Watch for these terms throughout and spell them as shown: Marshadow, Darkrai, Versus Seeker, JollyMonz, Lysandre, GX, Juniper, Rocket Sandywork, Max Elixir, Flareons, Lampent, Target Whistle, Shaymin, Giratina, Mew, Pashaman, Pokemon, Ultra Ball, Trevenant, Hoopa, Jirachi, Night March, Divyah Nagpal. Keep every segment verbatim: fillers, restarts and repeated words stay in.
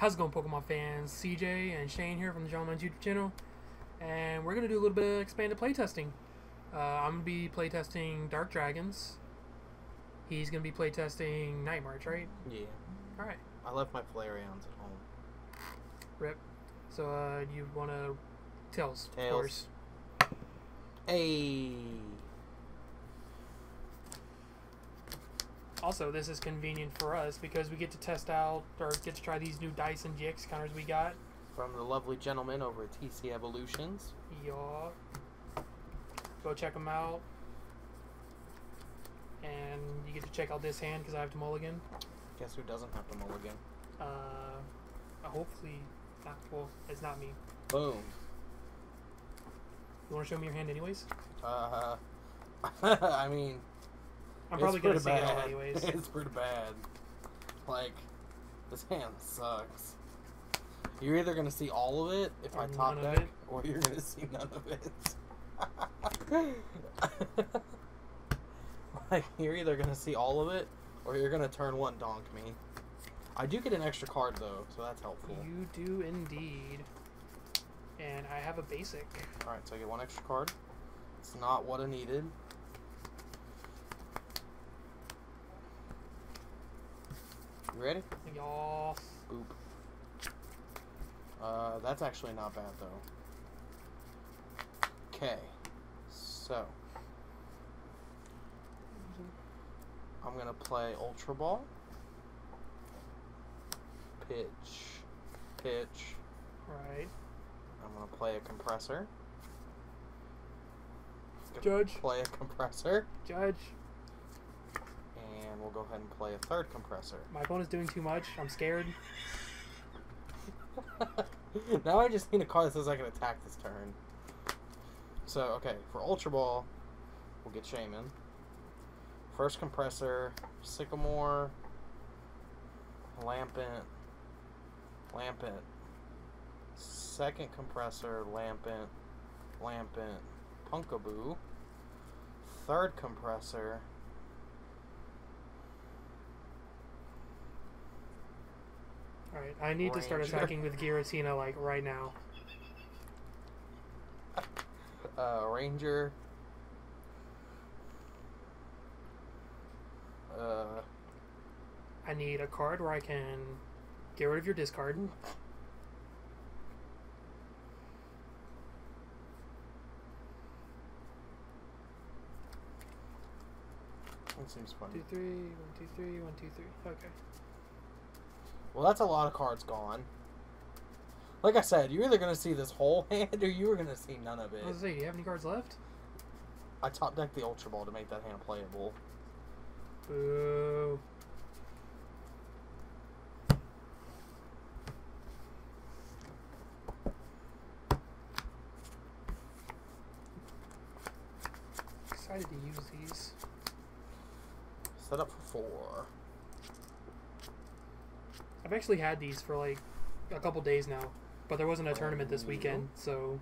How's it going, Pokemon fans? C J and Shane here from the JollyMonz YouTube channel, and we're going to do a little bit of expanded playtesting. Uh, I'm going to be playtesting Dark Dragons. He's going to be playtesting Night March, right? Yeah. Alright. I left my Flareons at home. Rip. So, uh, you want to... Tails, Tails, of course. Hey. Also, this is convenient for us because we get to test out or get to try these new dice and G X counters we got from the lovely gentleman over at T C Evolutions. Y'all, go check them out, and you get to check out this hand because I have to mulligan. Guess who doesn't have to mulligan? Uh, hopefully not. Well, it's not me. Boom. You want to show me your hand, anyways? Uh, I mean. I'm probably going to say it anyways. It's pretty bad. Like, this hand sucks. You're either going to see all of it if or I top deck, or you're going to see none of it. Like, you're either going to see all of it, or you're going to turn one donk me. I do get an extra card, though, so that's helpful. You do indeed. And I have a basic. Alright, so I get one extra card. It's not what I needed. You ready? Y'all. Boop. Uh, that's actually not bad, though. Okay. So. I'm going to play Ultra Ball. Pitch. Pitch. Right. I'm going to play a compressor. Judge. Play a compressor. Judge. And we'll go ahead and play a third compressor. My phone is doing too much. I'm scared. Now I just need a card that says I can attack this turn. So, okay. For Ultra Ball, we'll get Shaymin. First compressor, Sycamore, Lampent, Lampent. Second compressor, Lampent, Lampent, Punkaboo. Third compressor. Alright, I need Ranger. To start attacking with Giratina, like, right now. Uh, Ranger. Uh. I need a card where I can get rid of your discard. That seems funny. Two, three, one, two, three, one, two, three. Okay. Well, that's a lot of cards gone. Like I said, you're either going to see this whole hand or you're going to see none of it. I was going to say, do you have any cards left? I top decked the Ultra Ball to make that hand playable. Boo. Excited to use these. Set up for four. I've actually had these for like a couple days now, but there wasn't a tournament this weekend, so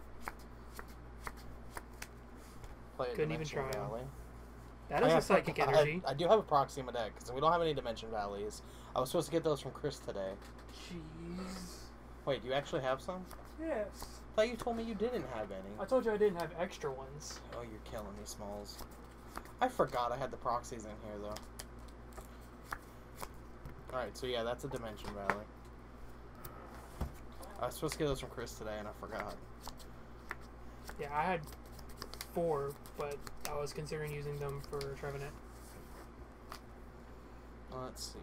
play couldn't even try. Valley. That is I a psychic have, energy. I, I do have a Proxima deck because we don't have any Dimension Valleys. I was supposed to get those from Chris today. Jeez. Wait, do you actually have some? Yes. I thought you told me you didn't have any. I told you I didn't have extra ones. Oh, you're killing me, Smalls. I forgot I had the proxies in here, though. Alright, so yeah, that's a Dimension Valley. I was supposed to get those from Chris today, and I forgot. Yeah, I had four, but I was considering using them for Trevenant. Let's see.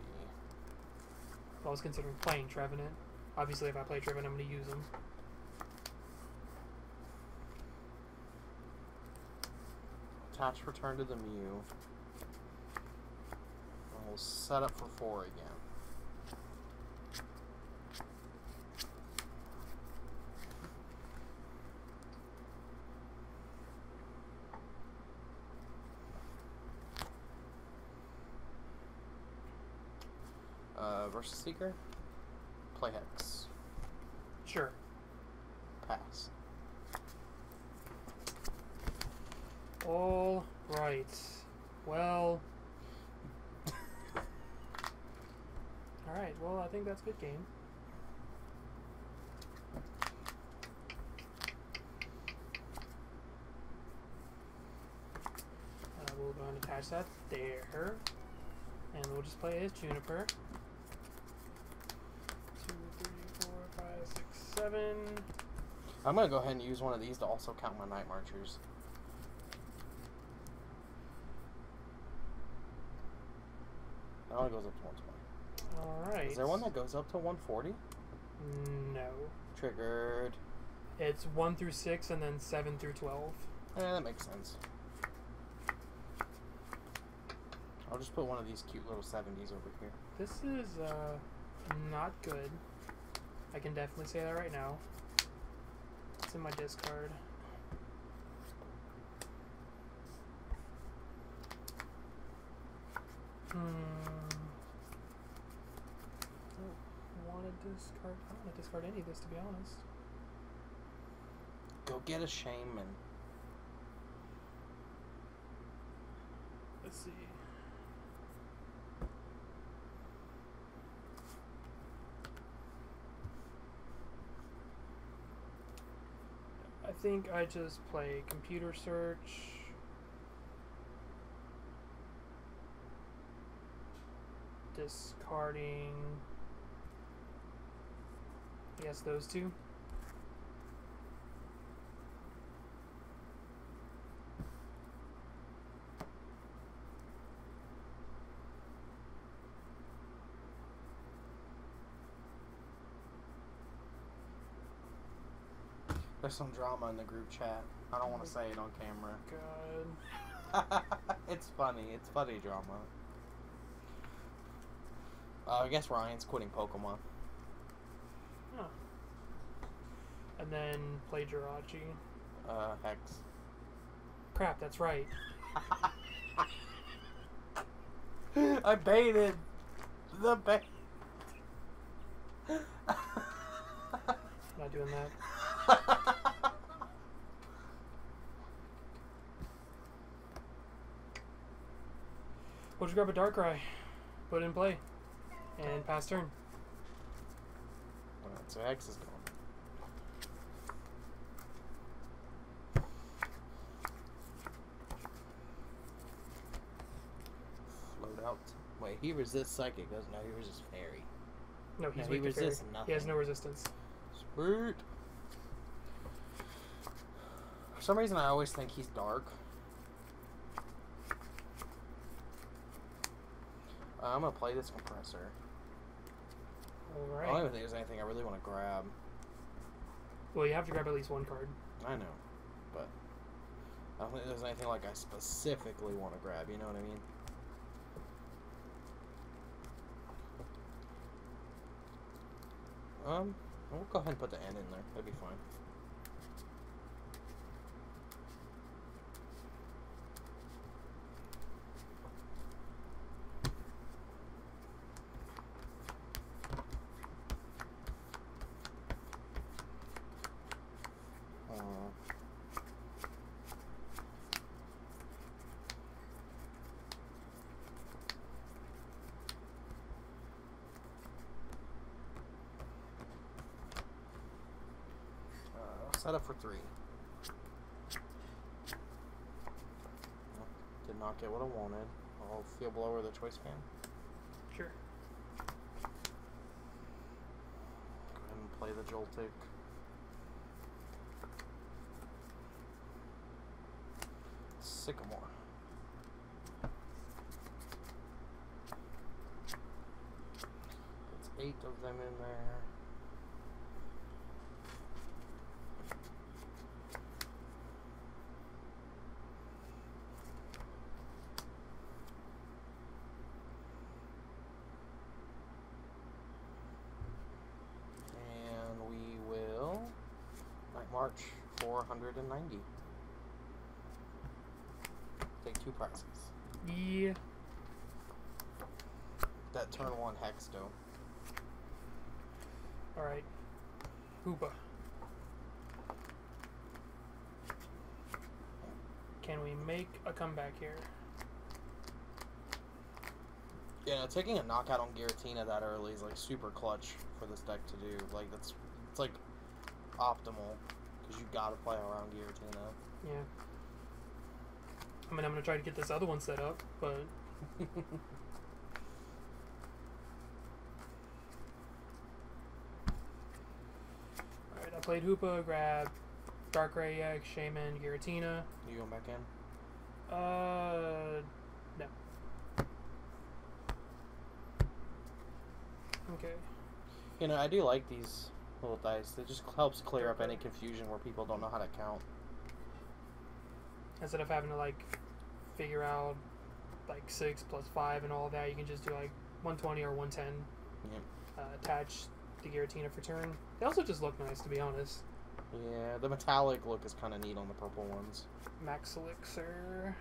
I was considering playing Trevenant. Obviously, if I play Trevenant, I'm going to use them. Attach return to the Mew. And we'll set up for four again. Uh, Versus Seeker. Play Hex. Sure. Pass. All right. Well. All right. Well, I think that's a good game. Attach that there. And we'll just play as Juniper. Two, three, four, five, six, seven. I'm going to go ahead and use one of these to also count my Night Marchers. That one goes up to one twenty. Alright. Is there one that goes up to one forty? No. Triggered. It's one through six and then seven through twelve. Eh, that makes sense. I'll just put one of these cute little seventies over here. This is uh, not good. I can definitely say that right now. It's in my discard. Hmm. I don't want to discard. I don't want to discard any of this, to be honest. Go get a Shaymin. Let's see. I think I just play computer search. Discarding. Yes, those two. There's some drama in the group chat. I don't want to say it on camera. God. It's funny. It's funny drama. Uh, I guess Ryan's quitting Pokemon. Huh. And then play Jirachi. Uh, Hex. Crap, that's right. I baited. The bait. Not doing that. We'll just grab a Darkrai, put it in play, and pass turn. Alright, so X is gone. Float out. Wait, he resists psychic, doesn't he? No, he resists fairy. No, he's no, he resists fairy. Nothing. He has no resistance. Sweet. For some reason, I always think he's dark. Uh, I'm gonna play this compressor. All right. I don't even think there's anything I really want to grab. Well, you have to grab at least one card. I know, but I don't think there's anything like I specifically want to grab. You know what I mean? Um, we'll go ahead and put the N in there. That'd be fine. Set up for three. Did not get what I wanted. I'll field blower the choice fan. Sure. Go ahead and play the Joltik. Sycamore. That's eight of them in there. four hundred ninety. Take two prizes. Yeah. That turn one Hex though. Alright. Hoopa. Can we make a comeback here? Yeah, no, taking a knockout on Giratina that early is like super clutch for this deck to do. Like that's it's like optimal. Because you gotta play around Giratina. Yeah. I mean, I'm going to try to get this other one set up, but... Alright, I played Hoopa, grabbed Darkrai, Hex, Shaymin, Giratina. You going back in? Uh... No. Okay. You know, I do like these little dice. It just helps clear up any confusion where people don't know how to count. Instead of having to, like, figure out, like, six plus five and all that, you can just do, like, one twenty or one ten. Yep. Uh, attach the Giratina for turn. They also just look nice, to be honest. Yeah, the metallic look is kind of neat on the purple ones. Max Elixir.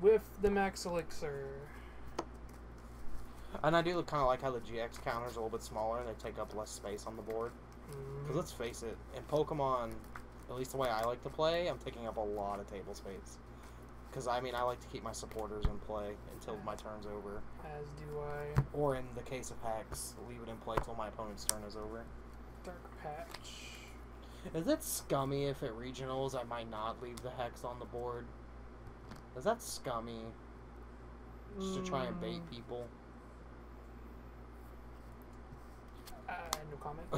With the Max Elixir. And I do kind of like how the G X counters are a little bit smaller and they take up less space on the board. Because let's face it, in Pokemon, at least the way I like to play, I'm taking up a lot of table space. Because, I mean, I like to keep my supporters in play until my turn's over. As do I. Or in the case of Hex, leave it in play till my opponent's turn is over. Dark Patch. Is that scummy if at regionals I might not leave the Hex on the board? Is that scummy? Just to try and bait people? Uh, no comment.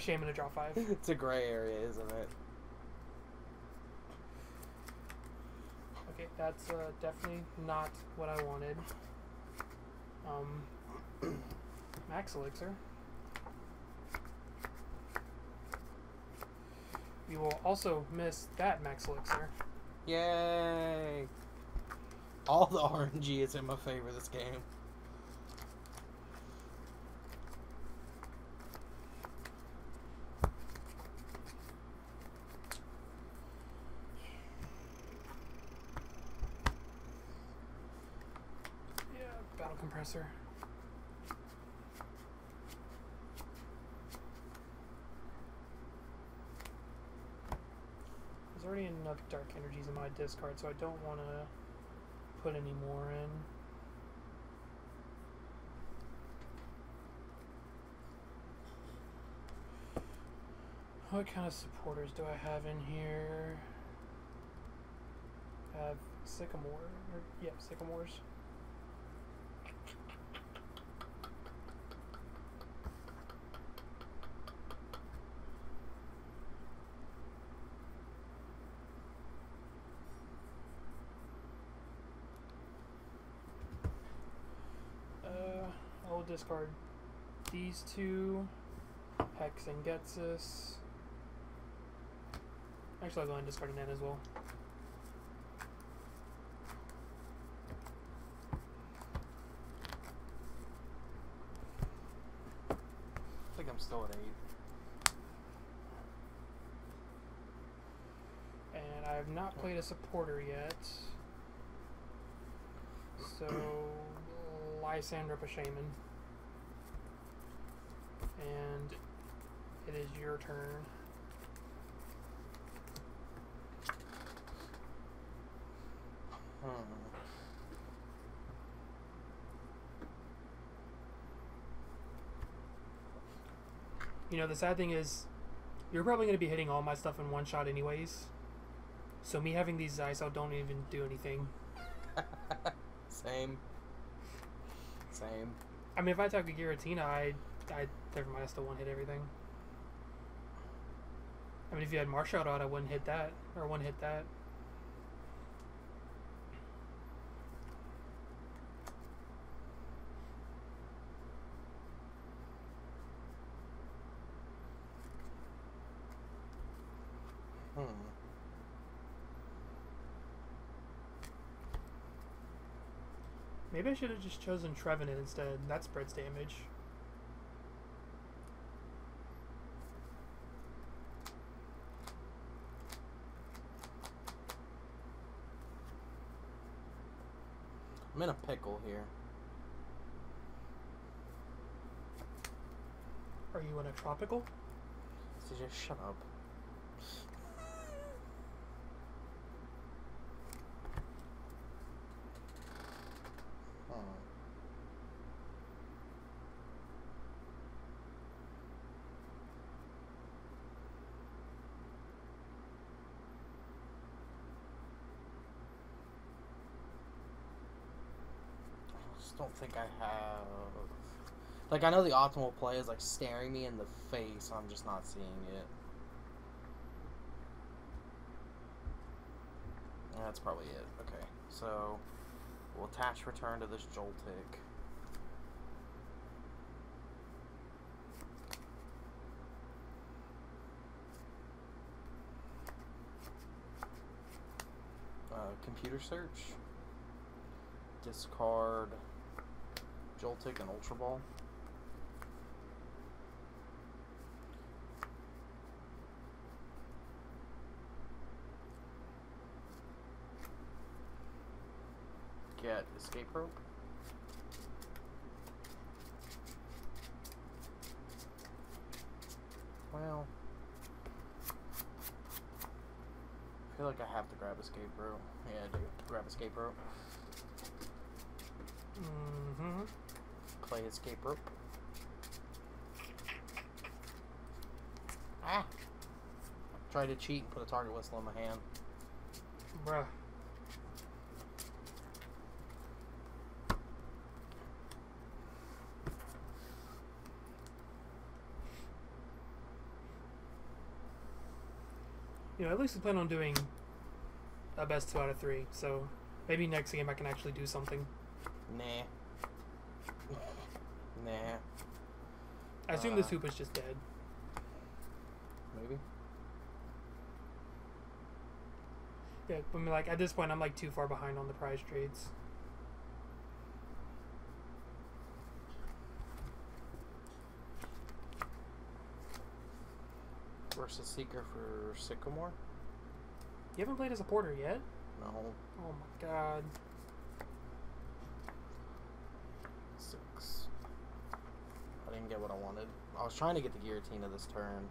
Shame in a draw five. It's a gray area, isn't it? Okay, that's uh, definitely not what I wanted. Um, Max Elixir. You will also miss that Max Elixir. Yay! All the R N G is in my favor this game. Compressor. There's already enough dark energies in my discard, so I don't want to put any more in. What kind of supporters do I have in here? I have Sycamore. Or, yeah, Sycamores. Discard these two, Hex and Getsus. Actually, I'll go ahead and discard that as well. I think I'm still at eight. And I have not played a supporter yet. So, Lysandre, Pashaman. And it is your turn. Hmm. You know, the sad thing is, you're probably going to be hitting all my stuff in one shot anyways. So me having these dice out don't even do anything. Same. Same. I mean, if I attack a Giratina, I... I never mind. I still one hit everything. I mean, if you had Marshadow out, I wouldn't hit that, or one hit that. Hmm. Maybe I should have just chosen Trevenant instead. That spreads damage. I'm in a pickle here. Are you in a tropical? So just shut up. Hmm. just don't think I have. Like, I know the optimal play is, like, staring me in the face. I'm just not seeing it. That's probably it. Okay, so we'll attach return to this Joltik. Uh, computer search. Discard Joltik and Ultra Ball. Get escape rope. Well, I feel like I have to grab escape rope. Yeah, I do. Grab escape rope. Mm-hmm. Play escape rope. Ah! Tried to cheat and put a target whistle in my hand. Bruh. You know, at least we plan on doing a best two out of three, so maybe next game I can actually do something. Nah. Nah. I assume uh, this Hoopa's just dead. Maybe. Yeah, but I mean, like, at this point I'm like too far behind on the prize trades. Versus Seeker for Sycamore. You haven't played as a porter yet? No. Oh my god. Six. I didn't get what I wanted. I was trying to get the Giratina this turn.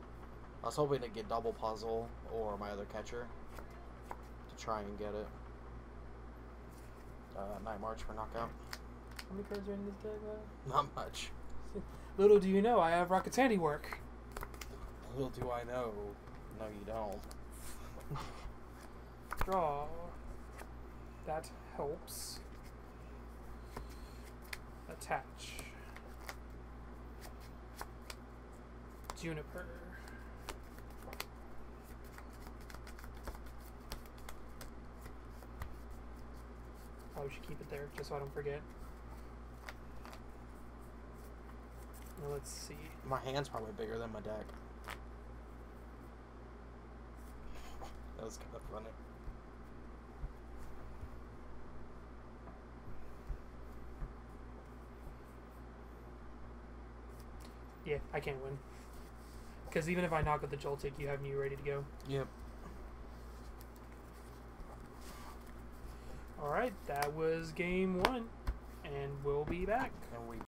I was hoping to get double puzzle or my other catcher to try and get it. Uh, Night March for knockout. How many cards are in this deck now? Not much. Little do you know, I have Rocket Sandywork. Little do I know. No, you don't. Draw. That helps. Attach. Juniper. Probably should keep it there, just so I don't forget. Now let's see. My hand's probably bigger than my deck. That was kind of funny. Yeah, I can't win. Because even if I knock out the Joltik, you have Mew ready to go. Yep. Alright, that was game one. And we'll be back. And we